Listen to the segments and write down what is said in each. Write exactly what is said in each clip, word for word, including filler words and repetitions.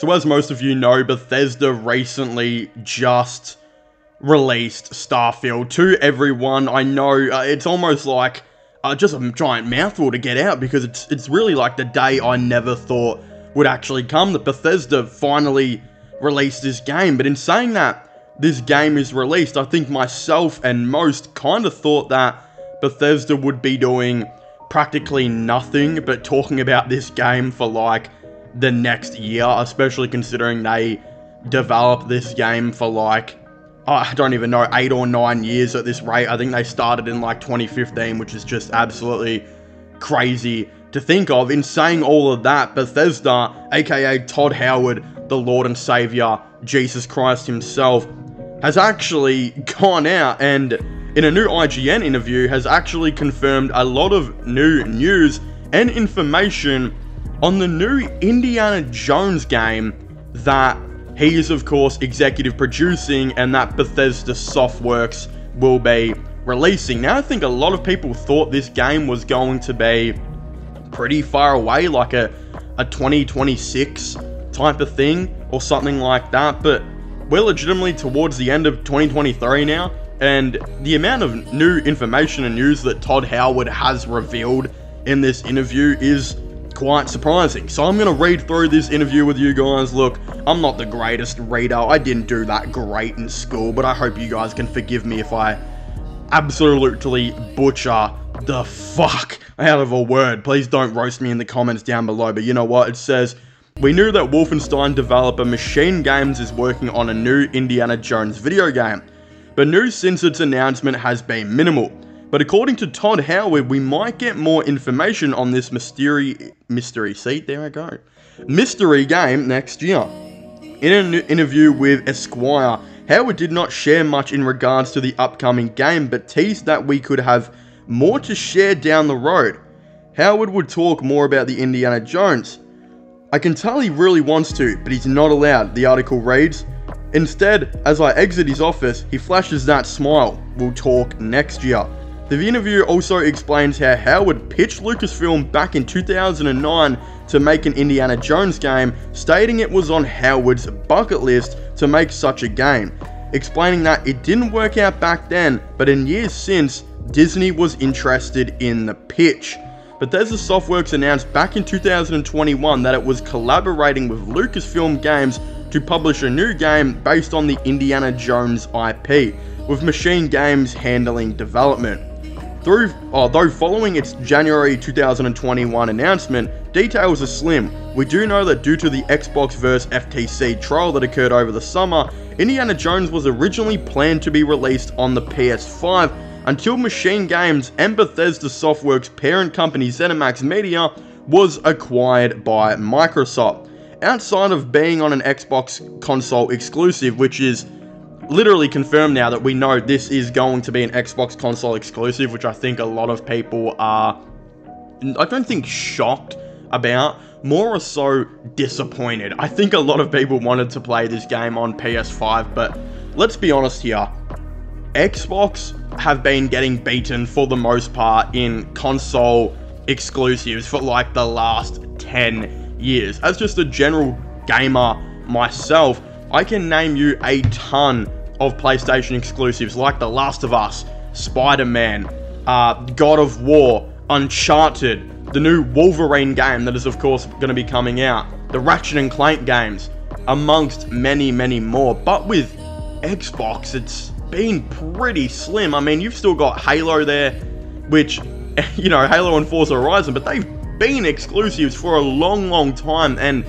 So as most of you know, Bethesda recently just released Starfield to everyone. I know uh, it's almost like uh, just a giant mouthful to get out, because it's it's really like the day I never thought would actually come that Bethesda finally released this game. But in saying that this game is released, I think myself and most kind of thought that Bethesda would be doing practically nothing but talking about this game for like the next year, especially considering they developed this game for like, I don't even know, eight or nine years at this rate. I think they started in like twenty fifteen, which is just absolutely crazy to think of. In saying all of that, Bethesda, aka Todd Howard, the Lord and Savior, Jesus Christ himself, has actually gone out and in a new I G N interview has actually confirmed a lot of new news and information on the new Indiana Jones game that he is, of course, executive producing and that Bethesda Softworks will be releasing. Now, I think a lot of people thought this game was going to be pretty far away, like a, a twenty twenty-six type of thing or something like that, but we're legitimately towards the end of twenty twenty-three now, and the amount of new information and news that Todd Howard has revealed in this interview is quite surprising. So I'm gonna read through this interview with you guys. Look, I'm not the greatest reader. I didn't do that great in school, but I hope you guys can forgive me if I absolutely butcher the fuck out of a word. Please don't roast me in the comments down below. But you know what? It says, "We knew that Wolfenstein developer Machine Games is working on a new Indiana Jones video game, but news since its announcement has been minimal. But according to Todd Howard, we might get more information on this mystery, mystery, see, there I go, mystery game next year." In an interview with Esquire, Howard did not share much in regards to the upcoming game, but teased that we could have more to share down the road. Howard would talk more about the Indiana Jones. "I can tell he really wants to, but he's not allowed," the article reads. "Instead, as I exit his office, he flashes that smile. We'll talk next year." The interview also explains how Howard pitched Lucasfilm back in two thousand nine to make an Indiana Jones game, stating it was on Howard's bucket list to make such a game, explaining that it didn't work out back then, but in years since, Disney was interested in the pitch. Bethesda Softworks announced back in two thousand twenty-one that it was collaborating with Lucasfilm Games to publish a new game based on the Indiana Jones I P, with Machine Games handling development. Through, although following its January two thousand twenty-one announcement, details are slim. We do know that due to the Xbox versus F T C trial that occurred over the summer, Indiana Jones was originally planned to be released on the P S five until Machine Games and Bethesda Softworks' parent company ZeniMax Media was acquired by Microsoft. Outside of being on an Xbox console exclusive, which is literally confirmed now that we know this is going to be an Xbox console exclusive, which I think a lot of people are, I don't think shocked about, more or so disappointed. I think a lot of people wanted to play this game on P S five, but let's be honest here, Xbox have been getting beaten for the most part in console exclusives for like the last ten years. As just a general gamer myself, I can name you a ton of PlayStation exclusives like The Last of Us, Spider-Man, uh, God of War, Uncharted, the new Wolverine game that is of course going to be coming out, the Ratchet and Clank games, amongst many, many more. But with Xbox, it's been pretty slim. I mean, you've still got Halo there, which, you know, Halo and Forza Horizon, but they've been exclusives for a long, long time, and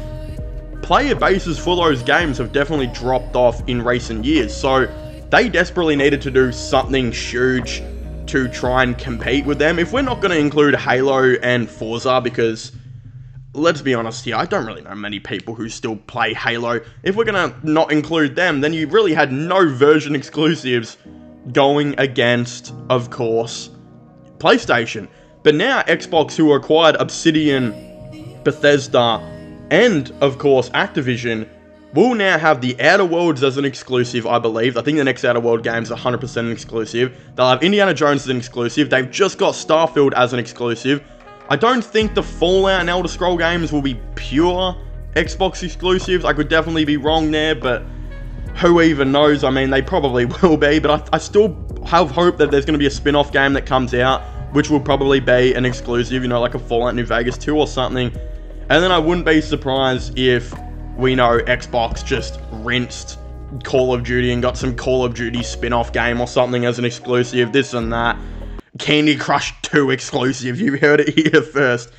player bases for those games have definitely dropped off in recent years, so they desperately needed to do something huge to try and compete with them. If we're not going to include Halo and Forza, because let's be honest here, I don't really know many people who still play Halo. If we're going to not include them, then you really had no version exclusives going against, of course, PlayStation. But now Xbox, who acquired Obsidian, Bethesda, and, of course, Activision, will now have the Outer Worlds as an exclusive, I believe. I think the next Outer World game is one hundred percent an exclusive. They'll have Indiana Jones as an exclusive. They've just got Starfield as an exclusive. I don't think the Fallout and Elder Scrolls games will be pure Xbox exclusives. I could definitely be wrong there, but who even knows? I mean, they probably will be, but I, I still have hope that there's going to be a spin-off game that comes out, which will probably be an exclusive, you know, like a Fallout New Vegas two or something. And then I wouldn't be surprised if we know Xbox just rinsed Call of Duty and got some Call of Duty spin-off game or something as an exclusive, this and that. Candy Crush two exclusive, you heard it here first.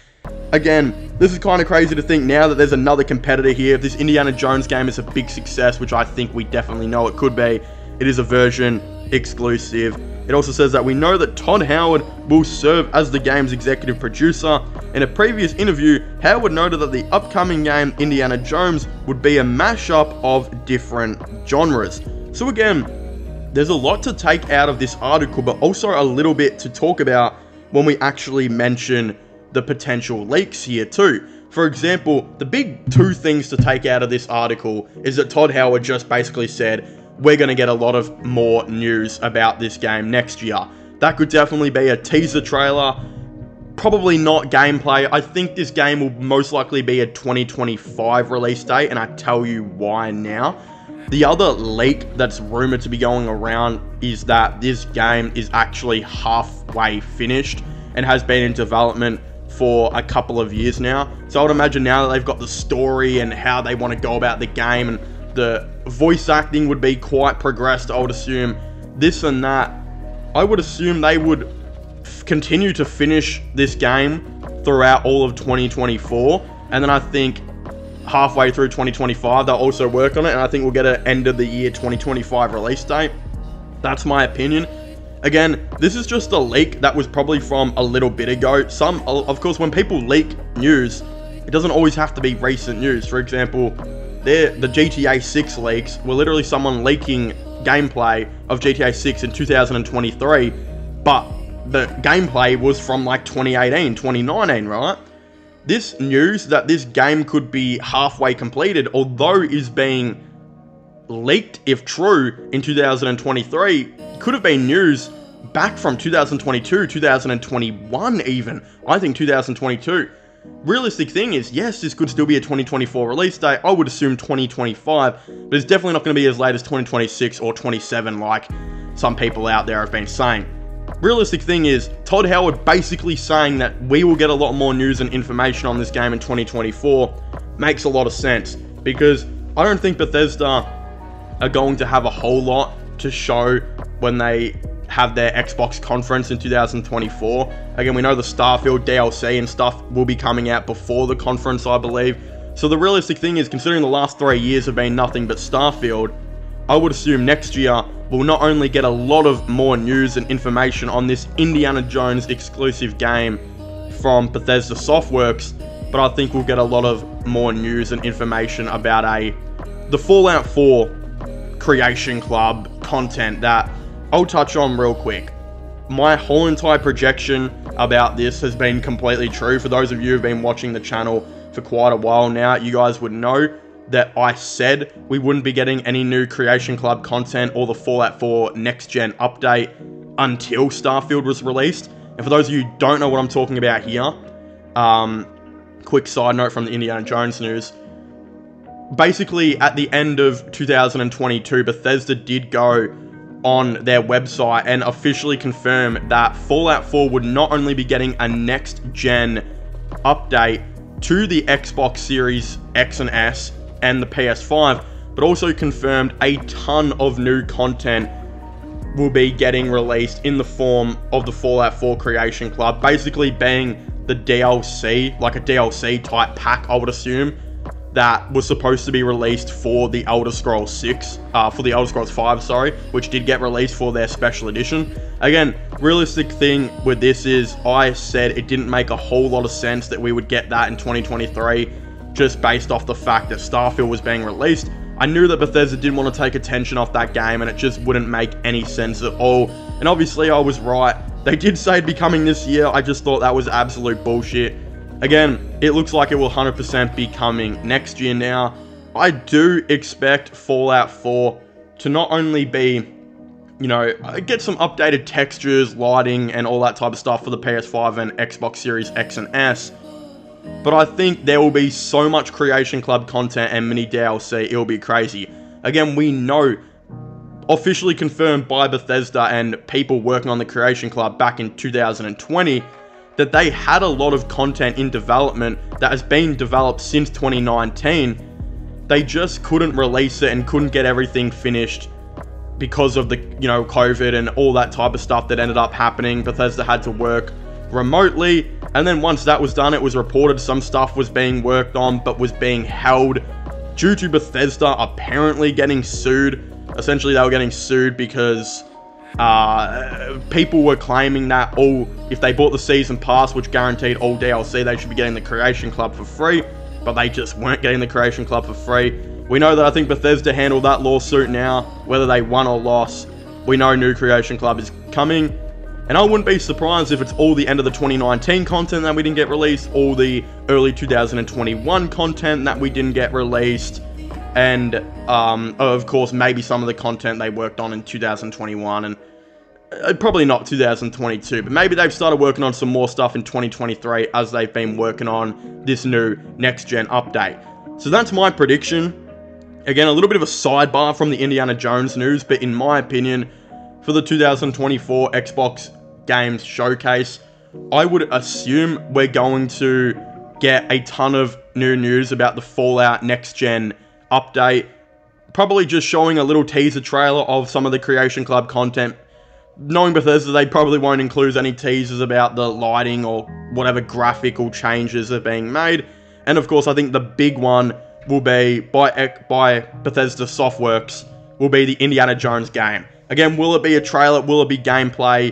Again, this is kind of crazy to think now that there's another competitor here. If this Indiana Jones game is a big success, which I think we definitely know it could be, it is a version exclusive. It also says that we know that Todd Howard will serve as the game's executive producer. In a previous interview, Howard noted that the upcoming game, Indiana Jones, would be a mashup of different genres. So again, there's a lot to take out of this article, but also a little bit to talk about when we actually mention the potential leaks here too. For example, the big two things to take out of this article is that Todd Howard just basically said, we're going to get a lot of more news about this game next year. That could definitely be a teaser trailer, probably not gameplay. I think this game will most likely be a twenty twenty-five release date, and I tell you why now. The other leak that's rumored to be going around is that this game is actually halfway finished and has been in development for a couple of years now. So I would imagine now that they've got the story and how they want to go about the game, and the voice acting would be quite progressed, I would assume, this and that. I would assume they would continue to finish this game throughout all of twenty twenty-four, and then I think halfway through twenty twenty-five they'll also work on it, and I think we'll get an end of the year twenty twenty-five release date. That's my opinion. Again, this is just a leak that was probably from a little bit ago. Some, of course, when people leak news, it doesn't always have to be recent news. For example, There, the G T A six leaks were literally someone leaking gameplay of G T A six in two thousand twenty-three, but the gameplay was from like twenty eighteen, twenty nineteen, right? This news that this game could be halfway completed, although is being leaked, if true, in two thousand twenty-three, could have been news back from two thousand twenty-two, two thousand twenty-one even. I think two thousand twenty-two. Realistic thing is, yes, this could still be a twenty twenty-four release date. I would assume twenty twenty-five, but it's definitely not going to be as late as twenty twenty-six or twenty-seven like some people out there have been saying. Realistic thing is, Todd Howard basically saying that we will get a lot more news and information on this game in twenty twenty-four makes a lot of sense, because I don't think Bethesda are going to have a whole lot to show when they have their Xbox conference in two thousand twenty-four. Again, we know the Starfield D L C and stuff will be coming out before the conference, I believe. So the realistic thing is, considering the last three years have been nothing but Starfield, I would assume next year we'll not only get a lot of more news and information on this Indiana Jones exclusive game from Bethesda Softworks, but I think we'll get a lot of more news and information about a the Fallout four Creation Club content that I'll touch on real quick. My whole entire projection about this has been completely true. For those of you who've been watching the channel for quite a while now, you guys would know that I said we wouldn't be getting any new Creation Club content or the Fallout four next gen update until Starfield was released. And for those of you who don't know what I'm talking about here, um, quick side note from the Indiana Jones news. Basically, at the end of two thousand twenty-two, Bethesda did go on their website and officially confirm that Fallout four would not only be getting a next-gen update to the Xbox Series X and S and the P S five, but also confirmed a ton of new content will be getting released in the form of the Fallout four Creation Club, basically being the D L C, like a D L C type pack, I would assume, that was supposed to be released for the Elder Scrolls six, uh, for the Elder Scrolls five, sorry, which did get released for their special edition. Again, realistic thing with this is, I said it didn't make a whole lot of sense that we would get that in twenty twenty-three, just based off the fact that Starfield was being released. I knew that Bethesda didn't want to take attention off that game, and it just wouldn't make any sense at all. And obviously I was right. They did say it'd be coming this year. I just thought that was absolute bullshit. Again, it looks like it will one hundred percent be coming next year now. I do expect Fallout four to not only be, you know, get some updated textures, lighting, and all that type of stuff for the P S five and Xbox Series X and S, But I think there will be so much Creation Club content and mini D L C, it'll be crazy. Again, we know, officially confirmed by Bethesda and people working on the Creation Club back in two thousand twenty, that they had a lot of content in development that has been developed since twenty nineteen. They just couldn't release it and couldn't get everything finished because of the, you know, COVID and all that type of stuff that ended up happening. Bethesda had to work remotely, and then once that was done, it was reported some stuff was being worked on but was being held due to Bethesda apparently getting sued. Essentially, they were getting sued because uh, people were claiming that all, if they bought the season pass, which guaranteed all D L C, they should be getting the Creation Club for free, but they just weren't getting the Creation Club for free. We know that I think Bethesda handled that lawsuit now, whether they won or lost. We know new Creation Club is coming, and I wouldn't be surprised if it's all the end of the twenty nineteen content that we didn't get released, all the early two thousand twenty-one content that we didn't get released, and um, of course maybe some of the content they worked on in two thousand twenty-one, and uh, probably not two thousand twenty-two, but maybe they've started working on some more stuff in twenty twenty-three as they've been working on this new next-gen update. So that's my prediction. Again, a little bit of a sidebar from the Indiana Jones news, but in my opinion, for the two thousand twenty-four Xbox Games Showcase, I would assume we're going to get a ton of new news about the Fallout next-gen update, probably just showing a little teaser trailer of some of the Creation Club content. Knowing Bethesda, they probably won't include any teasers about the lighting or whatever graphical changes are being made. And of course, I think the big one will be, by, by Bethesda Softworks, will be the Indiana Jones game. Again, will it be a trailer? Will it be gameplay?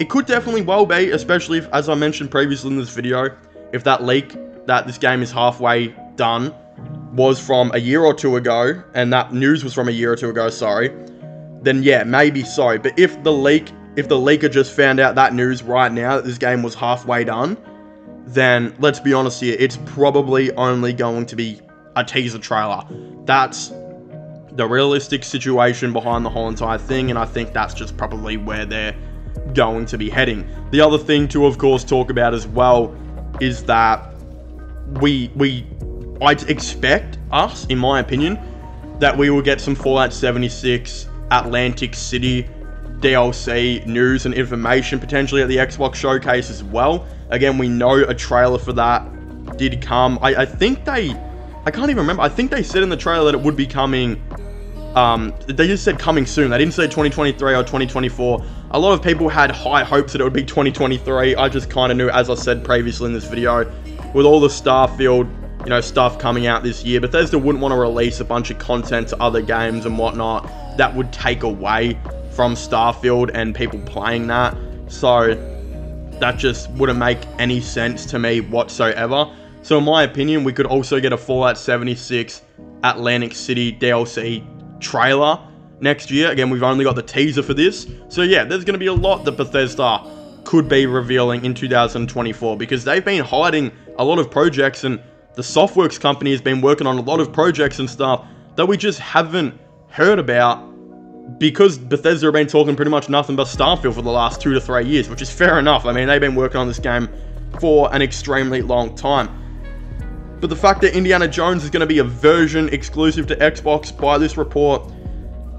It could definitely well be, especially if, as I mentioned previously in this video, if that leak that this game is halfway done was from a year or two ago, and that news was from a year or two ago, sorry, then yeah, maybe so. But if the leak, if the leaker just found out that news right now, that this game was halfway done, then let's be honest here, it's probably only going to be a teaser trailer. That's the realistic situation behind the whole entire thing, and I think that's just probably where they're going to be heading. The other thing to, of course, talk about as well is that we, we, I expect us, in my opinion, that we will get some Fallout seventy-six Atlantic City D L C news and information potentially at the Xbox Showcase as well. Again, we know a trailer for that did come. I, I think they, I can't even remember. I think they said in the trailer that it would be coming, um, they just said coming soon. They didn't say twenty twenty-three or twenty twenty-four. A lot of people had high hopes that it would be twenty twenty-three. I just kind of knew, as I said previously in this video, with all the Starfield, you know, stuff coming out this year, Bethesda wouldn't want to release a bunch of content to other games and whatnot that would take away from Starfield and people playing that. So that just wouldn't make any sense to me whatsoever. So in my opinion, we could also get a Fallout seventy-six Atlantic City D L C trailer next year. Again, we've only got the teaser for this. So yeah, there's going to be a lot that Bethesda could be revealing in two thousand twenty-four, because they've been hiding a lot of projects, and the Softworks company has been working on a lot of projects and stuff that we just haven't heard about, because Bethesda have been talking pretty much nothing but Starfield for the last two to three years, which is fair enough. I mean, they've been working on this game for an extremely long time. But the fact that Indiana Jones is going to be a version exclusive to Xbox by this report,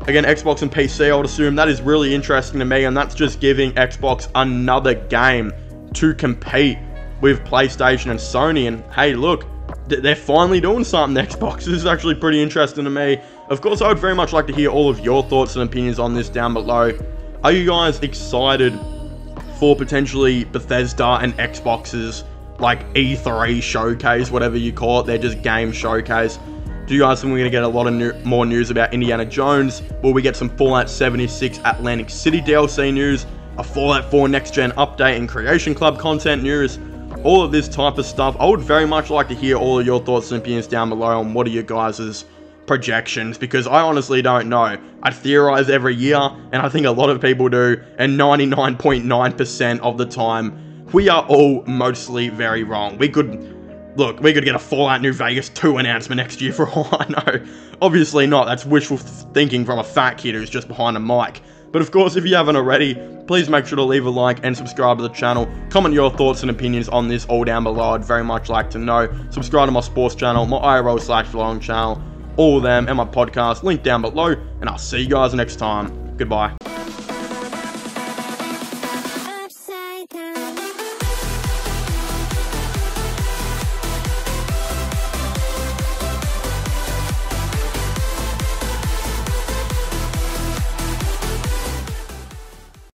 again, Xbox and P C, I would assume, that is really interesting to me, and that's just giving Xbox another game to compete with PlayStation and Sony. And hey, look, they're finally doing something, Xbox. This is actually pretty interesting to me. Of course, I would very much like to hear all of your thoughts and opinions on this down below. Are you guys excited for potentially Bethesda and Xbox's, like, E three showcase, whatever you call it? They're just game showcase. Do you guys think we're going to get a lot of new, more news about Indiana Jones? Will we get some Fallout seventy-six Atlantic City D L C news, a Fallout four next gen update and Creation Club content news? All of this type of stuff, I would very much like to hear all of your thoughts and opinions down below on what are your guys' projections, because I honestly don't know. I theorize every year, and I think a lot of people do, and ninety-nine point nine percent of the time, we are all mostly very wrong. We could, look, we could get a Fallout New Vegas two announcement next year for all I know. Obviously not, that's wishful thinking from a fat kid who's just behind a mic. But of course, if you haven't already, please make sure to leave a like and subscribe to the channel. Comment your thoughts and opinions on this all down below. I'd very much like to know. Subscribe to my sports channel, my I R L slash vlog channel, all of them, and my podcast, link down below. And I'll see you guys next time. Goodbye.